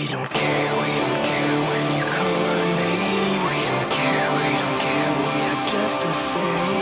We don't care when you call me. We don't care, we are just the same.